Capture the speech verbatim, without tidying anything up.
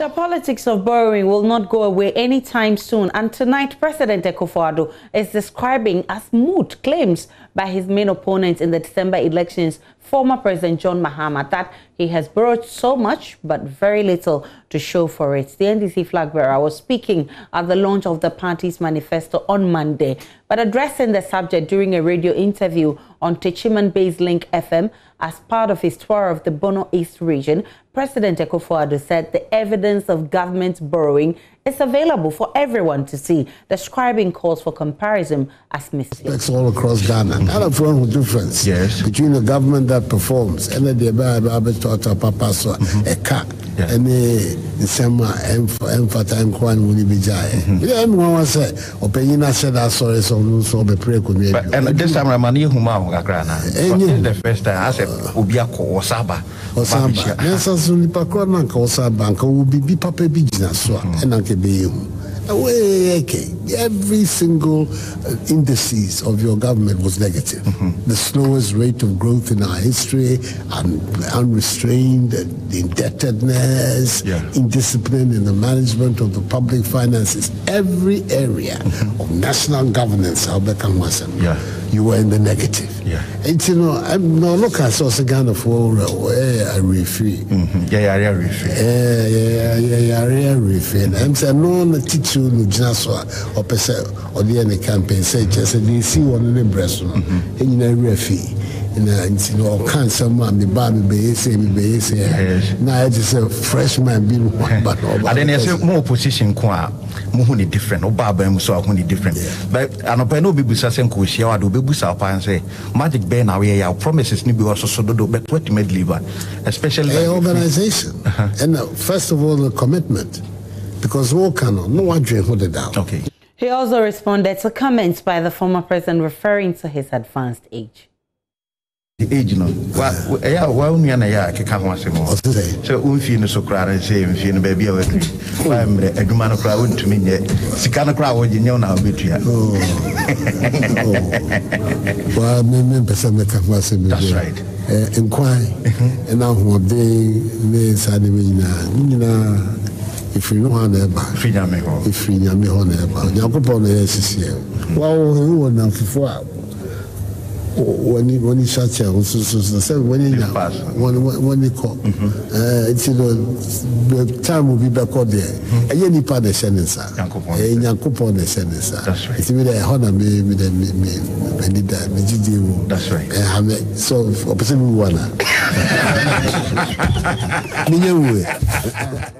The politics of borrowing will not go away anytime soon, and tonight President Akufo-Addo is describing as moot claims by his main opponents in the December elections, former President John Mahama, that he has borrowed so much but very little to show for it. The N D C flag bearer was speaking at the launch of the party's manifesto on Monday, but addressing the subject during a radio interview on Techiman-based Link F M as part of his tour of the Bono East region, President Akufo-Addo said the evidence of government borrowing is available for everyone to see, describing calls for comparison as misleading. That's all across Ghana. Mm-hmm. That's a fundamental difference yes. between the government that performs and the mm-hmm. a car and the same emphatic one will be giant. Everyone said, Opinina said, I saw it on the prayer community. And this time, I'm a new Humau, Agrana. The first time I said, Ubiako, Osaba, Osaba. Yes, as Unipakran, Osaba, Ubi Papa Business, and I be every single uh, indices of your government was negative. Mm-hmm. The slowest rate of growth in our history, un unrestrained uh, indebtedness, yeah. indiscipline in the management of the public finances. Every area mm-hmm. of national governance, Albert Kamwasan, yeah. you were in the negative. Yeah. And you know, I'm no look at South Ghana for a refi. Yeah, yeah, refi. Yeah, yeah, yeah, yeah, refi. And I'm saying no, no teacher, no jinaswa. Or person or the any campaign say just they see one in the breast no in na refi na nti no cancer man me ba me be say me be say na just a freshman be but then say more position ko a mo hu ni different o ba ba mo so hu ni different but anopa no be busa say ko hia wa do be busa pa say magic be na we ya promises ni be also so do but what me deliver especially the organization and first of all the commitment because we cannot no one dream hold it down okay. He also responded to comments by the former president referring to his advanced age. The age, no. Well, yeah, well, me and I can't want to say. So, Unfin Socrates, Unfin baby, I'm a German crowd to me yet. Sicana crowd, you know, now, but yeah. Well, maybe Pesame can't want to say. That's right. Inquire, and now what day, this Adivina. If you know how to buy, if you know how to buy, you can buy the S C M. Wow, who won that for? When he when he shot here, so so so when he when when he caught, it's the time will be back out there. I hear you pay the sentence. I hear you pay the sentence. That's right. It's me that honor me me me me me that me G D O. That's right. So opposite we wanna. Me know.